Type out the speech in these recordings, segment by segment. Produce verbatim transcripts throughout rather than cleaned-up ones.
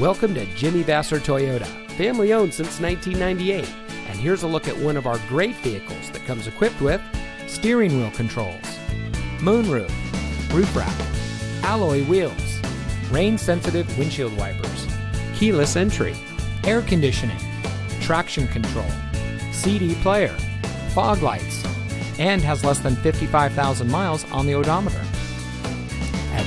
Welcome to Jimmy Vasser Toyota, family owned since nineteen ninety-eight. And here's a look at one of our great vehicles that comes equipped with steering wheel controls, moonroof, roof rack, alloy wheels, rain sensitive windshield wipers, keyless entry, air conditioning, traction control, C D player, fog lights, and has less than fifty-five thousand miles on the odometer. At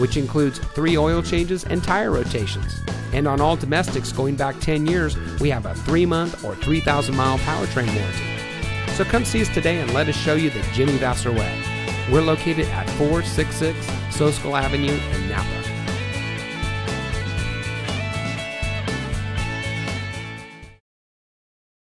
which includes three oil changes and tire rotations. And on all domestics going back ten years, we have a three-month or three thousand mile powertrain warranty. So come see us today and let us show you the Jimmy Vasser way. We're located at four sixty-six Soscol Avenue in Napa.